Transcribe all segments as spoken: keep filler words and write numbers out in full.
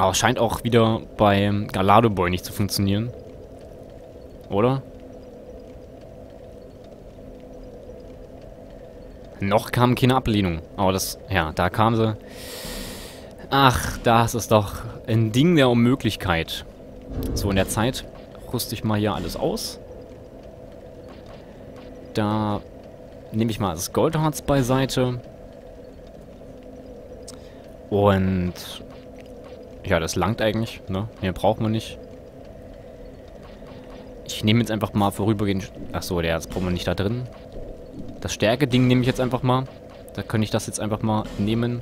Aber es scheint auch wieder bei Galadoboy nicht zu funktionieren. Oder? Noch kam keine Ablehnung. Aber das, ja, da kam sie. Ach, das ist doch ein Ding der Unmöglichkeit. So, in der Zeit rüste ich mal hier alles aus. Da nehme ich mal das Goldharz beiseite. Und ja, das langt eigentlich, ne? Mehr braucht man nicht. Ich nehme jetzt einfach mal vorübergehend... Achso, der, das brauchen wir nicht da drin. Das Stärke-Ding nehme ich jetzt einfach mal. Da könnte ich das jetzt einfach mal nehmen.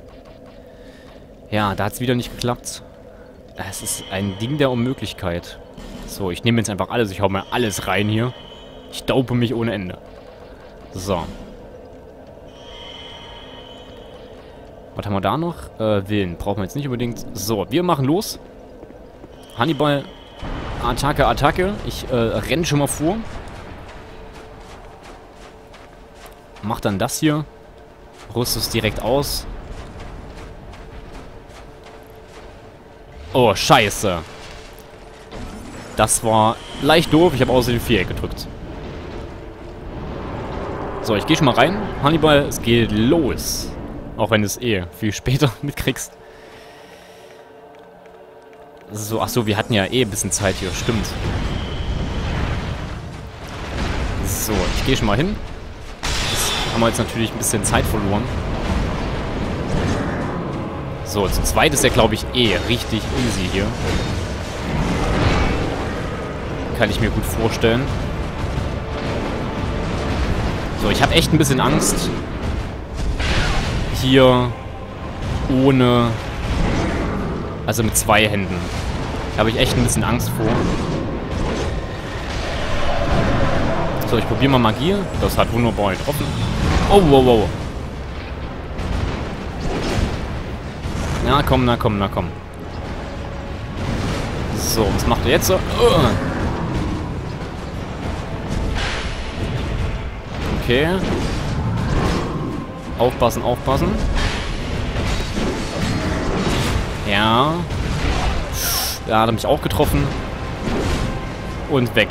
Ja, da hat es wieder nicht geklappt. Es ist ein Ding der Unmöglichkeit. So, ich nehme jetzt einfach alles. Ich hau mal alles rein hier. Ich daupe mich ohne Ende. So. Was haben wir da noch? Äh, Willen. Brauchen wir jetzt nicht unbedingt. So, wir machen los. Hannibal. Attacke, Attacke. Ich äh, renne schon mal vor. Mach dann das hier. Rüste es direkt aus. Oh, scheiße. Das war leicht doof. Ich habe außer dem Viereck gedrückt. So, ich gehe schon mal rein. Hannibal, es geht los. Auch wenn du es eh viel später mitkriegst. So, achso, wir hatten ja eh ein bisschen Zeit hier. Stimmt. So, ich gehe schon mal hin. Das haben wir jetzt natürlich ein bisschen Zeit verloren. So, zu zweit ist er, glaube ich, eh richtig easy hier. Kann ich mir gut vorstellen. So, ich habe echt ein bisschen Angst, hier ohne, also mit zwei Händen. Da habe ich echt ein bisschen Angst vor. So, ich probiere mal Magie. Das hat wunderbar getroffen. Oh, wow, wow. Na komm, na komm, na komm. So, was macht er jetzt so? Okay. Aufpassen, aufpassen. Ja. Ja, hat er mich auch getroffen. Und weg.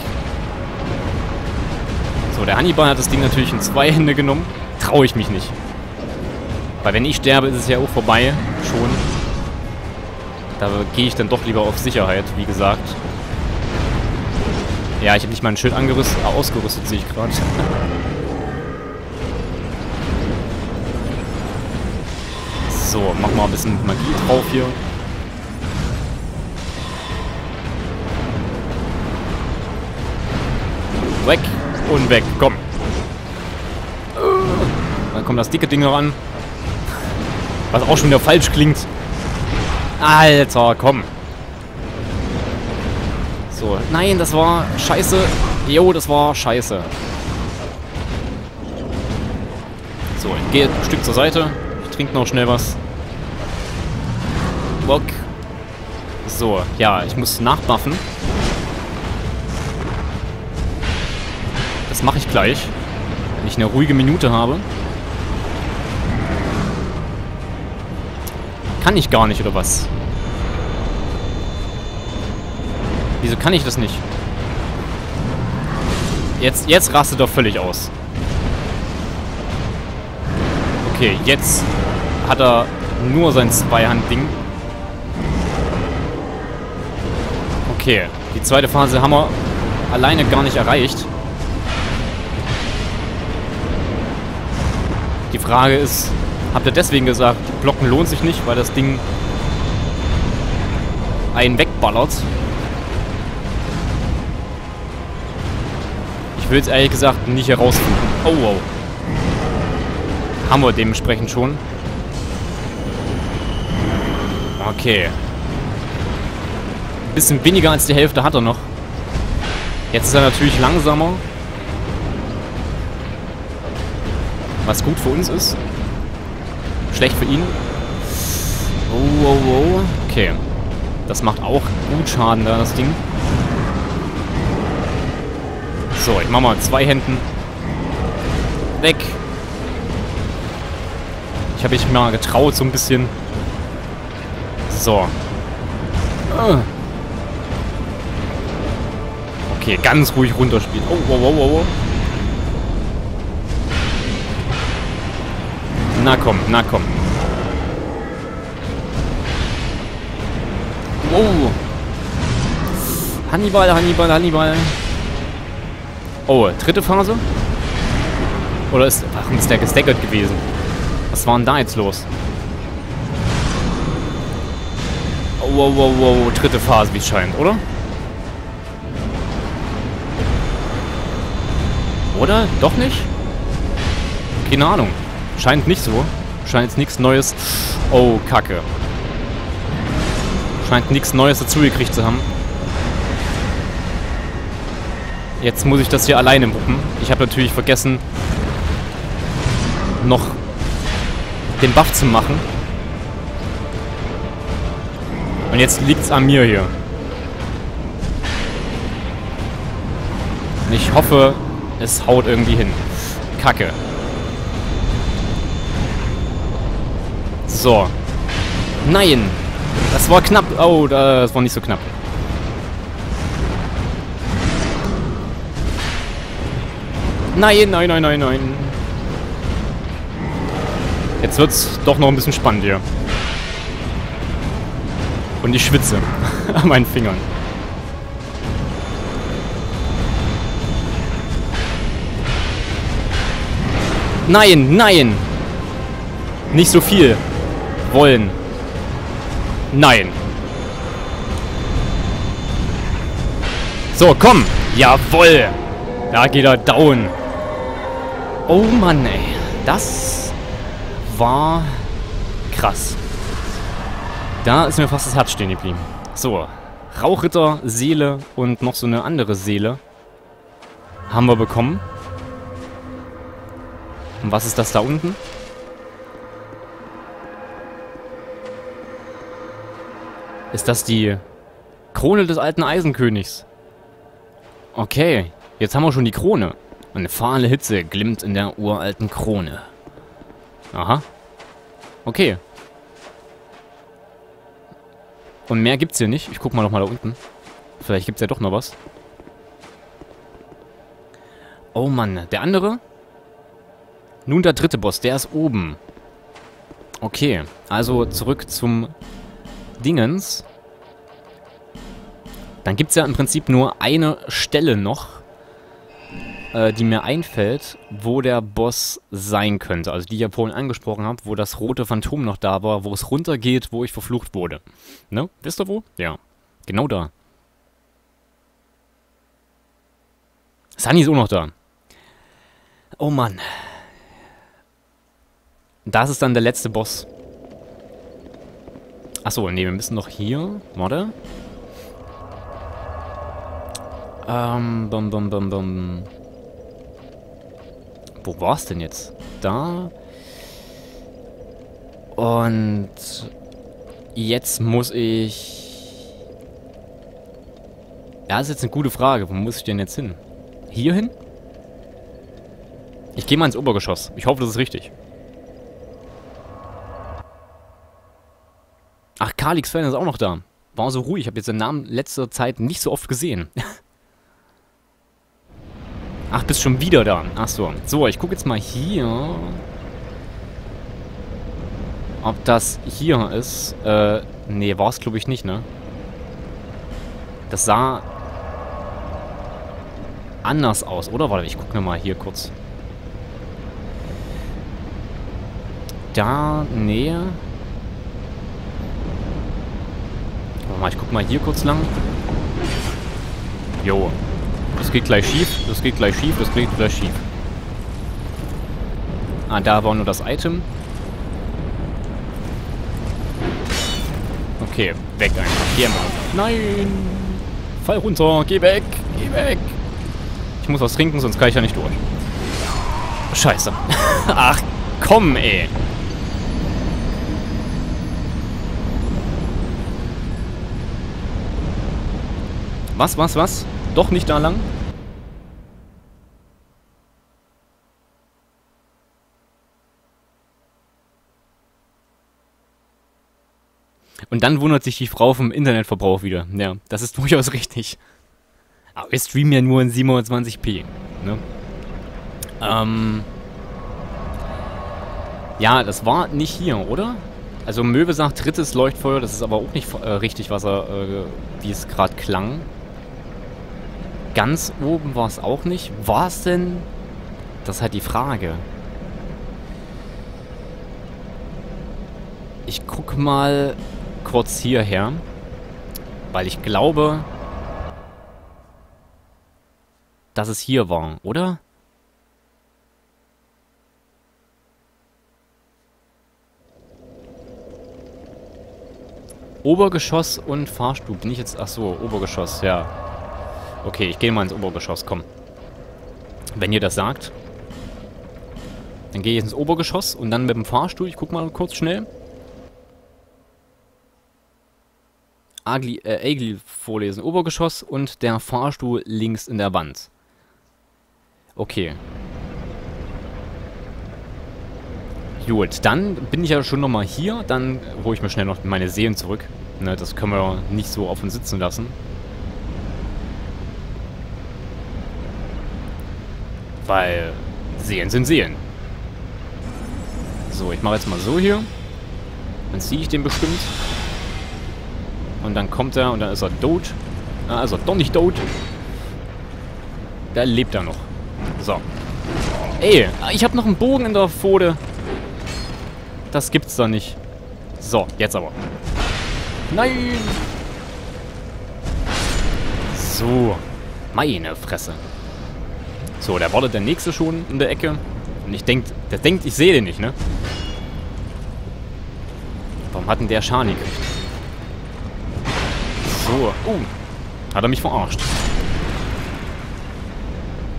So, der Hannibal hat das Ding natürlich in zwei Hände genommen. Traue ich mich nicht. Weil wenn ich sterbe, ist es ja auch vorbei. Schon. Da gehe ich dann doch lieber auf Sicherheit, wie gesagt. Ja, ich habe nicht mal ein Schild angerüstet, äh, ausgerüstet, sehe ich gerade. So, mach mal ein bisschen Magie drauf hier. Weg und weg, komm. Dann kommt das dicke Ding ran. Was auch schon wieder falsch klingt. Alter, komm. So, nein, das war scheiße. Jo, das war scheiße. So, ich gehe ein Stück zur Seite. Ich trinke noch schnell was. Bock. So, ja, ich muss nachbuffen. Das mache ich gleich, wenn ich eine ruhige Minute habe. Kann ich gar nicht, oder was? Wieso kann ich das nicht? Jetzt, jetzt rastet er völlig aus. Okay, jetzt hat er nur sein Zweihand-Ding. Okay, die zweite Phase haben wir alleine gar nicht erreicht. Die Frage ist... Habt ihr deswegen gesagt, blocken lohnt sich nicht, weil das Ding einen wegballert? Ich will es ehrlich gesagt nicht herausfinden. Oh, wow. Haben wir dementsprechend schon. Okay. Ein bisschen weniger als die Hälfte hat er noch. Jetzt ist er natürlich langsamer. Was gut für uns ist. Schlecht für ihn. Oh, oh, oh. Okay. Das macht auch gut Schaden da, das Ding. So, ich mach mal zwei Händen. Weg. Ich habe mich mal getraut, so ein bisschen. So. Okay, ganz ruhig runterspielen. Oh, wow, wow, wow, wow. Na komm, na komm. Wow. Hannibal, Hannibal, Hannibal. Oh, dritte Phase? Oder ist... Ach, ist der gestackert gewesen. Was war denn da jetzt los? Oh, wow, wow, wow. Dritte Phase, wie es scheint, oder? Oder? Doch nicht? Keine Ahnung. Scheint nicht so. Scheint nichts Neues... Oh, Kacke. Scheint nichts Neues dazugekriegt zu haben. Jetzt muss ich das hier alleine wuppen. Ich habe natürlich vergessen, noch den Buff zu machen. Und jetzt liegt's an mir hier. Und ich hoffe, es haut irgendwie hin. Kacke. So. Nein! Das war knapp. Oh, das war nicht so knapp. Nein, nein, nein, nein, nein. Jetzt wird's doch noch ein bisschen spannend hier. Und ich schwitze an meinen Fingern. Nein, nein. Nicht so viel wollen. Nein. So, komm. Jawohl. Da geht er down. Oh Mann, ey. Das war krass. Da ist mir fast das Herz stehen geblieben. So. Rauchritter, Seele und noch so eine andere Seele haben wir bekommen. Und was ist das da unten? Ist das die Krone des alten Eisenkönigs? Okay, jetzt haben wir schon die Krone. Eine fahle Hitze glimmt in der uralten Krone. Aha. Okay. Und mehr gibt's hier nicht. Ich guck mal nochmal da unten. Vielleicht gibt's ja doch noch was. Oh Mann, der andere? Nun der dritte Boss, der ist oben. Okay, also zurück zum... Dingens. Dann gibt es ja im Prinzip nur eine Stelle noch, äh, die mir einfällt, wo der Boss sein könnte. Also die ich ja vorhin angesprochen habe, wo das rote Phantom noch da war, wo es runtergeht, wo ich verflucht wurde. Ne? Wisst ihr wo? Ja. Genau da. Sunny ist auch noch da. Oh Mann. Das ist dann der letzte Boss. Achso, nee, wir müssen noch hier. Warte. Ähm, bum, bum, bum, bum. Wo war's denn jetzt? Da. Und jetzt muss ich... Ja, das ist jetzt eine gute Frage. Wo muss ich denn jetzt hin? Hier hin? Ich gehe mal ins Obergeschoss. Ich hoffe, das ist richtig. Ach, Kalix Fan ist auch noch da. War so ruhig. Ich habe jetzt den Namen in letzter Zeit nicht so oft gesehen. Ach, bist schon wieder da. Ach so. So, ich gucke jetzt mal hier. Ob das hier ist. Äh, nee, war es glaube ich nicht, ne? Das sah anders aus, oder? Warte, ich gucke nochmal hier kurz. Da, nee... Ich guck mal hier kurz lang. Jo. Das geht gleich schief. Das geht gleich schief. Das geht gleich schief. Ah, da war nur das Item. Okay. Weg einfach. Hier mal. Nein. Fall runter. Geh weg. Geh weg. Ich muss was trinken, sonst kann ich ja nicht durch. Scheiße. Ach, komm, ey. Was, was, was? Doch nicht da lang? Und dann wundert sich die Frau vom Internetverbrauch wieder. Ja, das ist durchaus richtig. Aber wir streamen ja nur in siebenhundertzwanzig p. Ne? Ähm... Ja, das war nicht hier, oder? Also Möwe sagt drittes Leuchtfeuer, das ist aber auch nicht äh, richtig, was er, äh, wie es gerade klang. Ganz oben war es auch nicht. War es denn? Das ist halt die Frage. Ich guck mal kurz hierher, weil ich glaube, dass es hier war, oder? Obergeschoss und Fahrstuhl. Bin ich jetzt... Achso, Obergeschoss, ja. Okay, ich gehe mal ins Obergeschoss, komm. Wenn ihr das sagt. Dann gehe ich ins Obergeschoss und dann mit dem Fahrstuhl. Ich guck mal kurz schnell. Agli, äh, Agli vorlesen. Obergeschoss und der Fahrstuhl links in der Wand. Okay. Gut, dann bin ich ja schon nochmal hier. Dann hole ich mir schnell noch meine Seelen zurück. Ne, das können wir nicht so auf uns sitzen lassen. Weil Seelen sind Seelen. So, ich mache jetzt mal so hier. Dann ziehe ich den bestimmt. Und dann kommt er und dann ist er tot. Also doch nicht tot. Da lebt er noch. So. Ey, ich habe noch einen Bogen in der Pfote. Das gibt's doch nicht. So, jetzt aber. Nein! So. Meine Fresse. So, da wartet der nächste schon in der Ecke. Und ich denke, der denkt, ich sehe den nicht, ne? Warum hat denn der Schaden gekriegt? So. Oh. Hat er mich verarscht.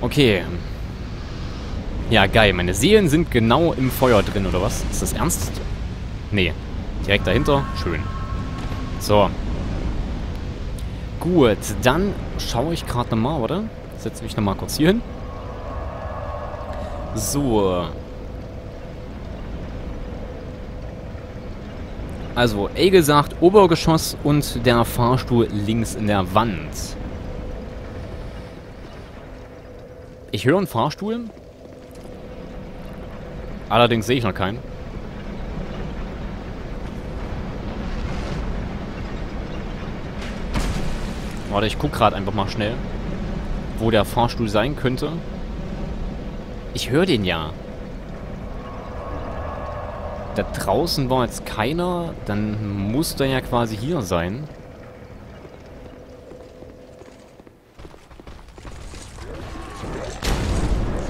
Okay. Ja, geil. Meine Seelen sind genau im Feuer drin, oder was? Ist das ernst? Nee. Direkt dahinter. Schön. So. Gut, dann schaue ich gerade nochmal, oder? Setze mich nochmal kurz hier hin. So. Also, Egel sagt Obergeschoss und der Fahrstuhl links in der Wand. Ich höre einen Fahrstuhl. Allerdings sehe ich noch keinen. Warte, ich gucke gerade einfach mal schnell, wo der Fahrstuhl sein könnte. Ich höre den ja. Da draußen war jetzt keiner. Dann muss der ja quasi hier sein.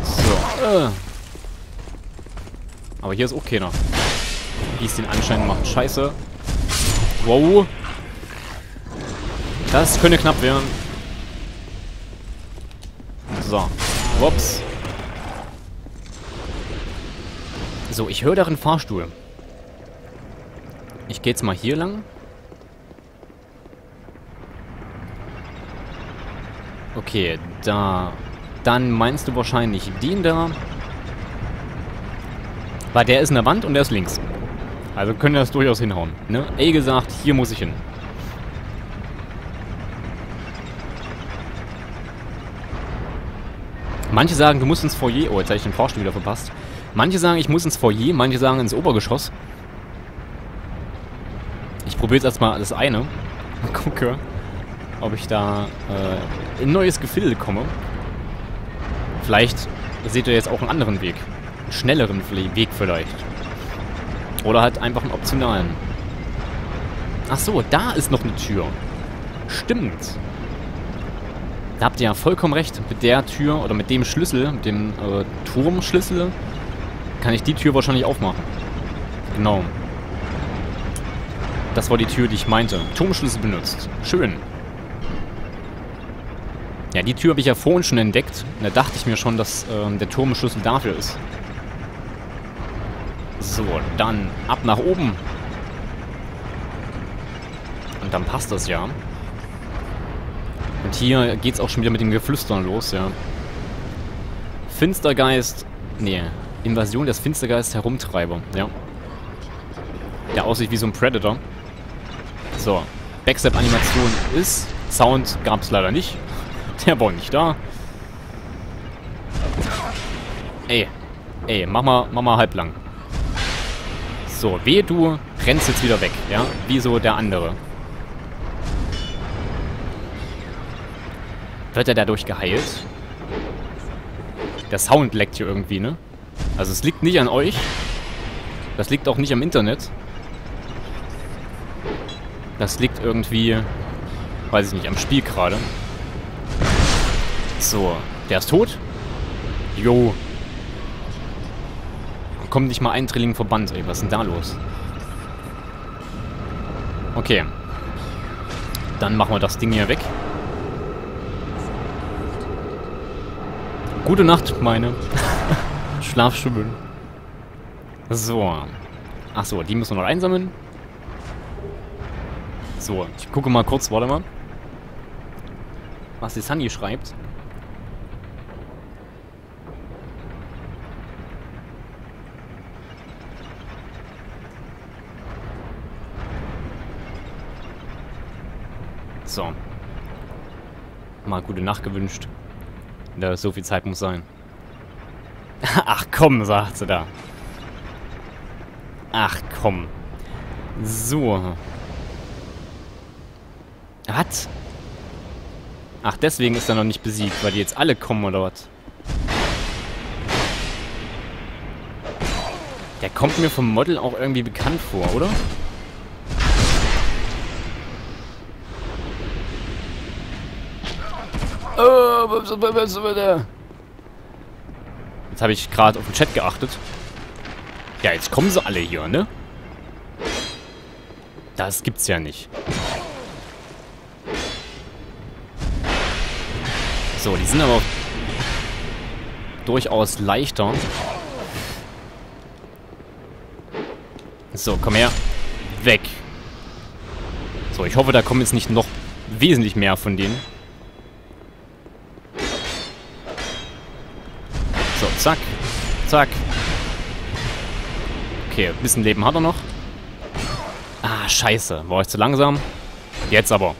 So. Äh. Aber hier ist auch keiner. Wie es den Anschein macht. Scheiße. Wow. Das könnte knapp werden. So. Wops. So, ich höre da einen Fahrstuhl. Ich gehe jetzt mal hier lang. Okay, da. Dann meinst du wahrscheinlich den da. Weil der ist in der Wand und der ist links. Also können wir das durchaus hinhauen. Ne? Ey gesagt, hier muss ich hin. Manche sagen, du musst ins Foyer. Oh, jetzt habe ich den Fahrstuhl wieder verpasst. Manche sagen, ich muss ins Foyer. Manche sagen, ins Obergeschoss. Ich probiere jetzt erstmal das eine. Und gucke, ob ich da äh, in ein neues Gefilde komme. Vielleicht seht ihr jetzt auch einen anderen Weg. Schnelleren Weg vielleicht. Oder halt einfach einen optionalen. Ach so, da ist noch eine Tür. Stimmt. Da habt ihr ja vollkommen recht. Mit der Tür oder mit dem Schlüssel, mit dem äh, Turmschlüssel, kann ich die Tür wahrscheinlich aufmachen. Genau. Das war die Tür, die ich meinte. Turmschlüssel benutzt. Schön. Ja, die Tür habe ich ja vorhin schon entdeckt. Da dachte ich mir schon, dass äh, der Turmschlüssel dafür ist. So, dann ab nach oben. Und dann passt das ja. Und hier geht's auch schon wieder mit dem Geflüstern los, ja. Finstergeist. Nee, Invasion des Finstergeist Herumtreiber, ja. Der aussieht wie so ein Predator. So, Backstep-Animation ist. Sound gab es leider nicht. Der war nicht da. Ey, ey, mach mal, mach mal halblang. So, weh, du rennst jetzt wieder weg, ja? Wie so der andere. Wird er dadurch geheilt? Der Sound leckt hier irgendwie, ne? Also es liegt nicht an euch. Das liegt auch nicht am Internet. Das liegt irgendwie, weiß ich nicht, am Spiel gerade. So, der ist tot. Jo. Kommt nicht mal ein Trillingverband, ey. Was ist denn da los? Okay. Dann machen wir das Ding hier weg. Gute Nacht, meine. Schlaf schön. So. Achso, die müssen wir noch einsammeln. So, ich gucke mal kurz, warte mal. Was die Sunny schreibt. So. Mal gute Nacht gewünscht. Da so viel Zeit muss sein. Ach komm, sagt sie da. Ach komm. So. Was? Ach, deswegen ist er noch nicht besiegt, weil die jetzt alle kommen oder was? Der kommt mir vom Model auch irgendwie bekannt vor, oder? Jetzt habe ich gerade auf den Chat geachtet. Ja, jetzt kommen sie alle hier, ne? Das gibt's ja nicht. So, die sind aber durchaus leichter. So, komm her. Weg. So, ich hoffe, da kommen jetzt nicht noch wesentlich mehr von denen. So, zack. Zack. Okay, ein bisschen Leben hat er noch. Ah, scheiße. War ich zu langsam? Jetzt aber.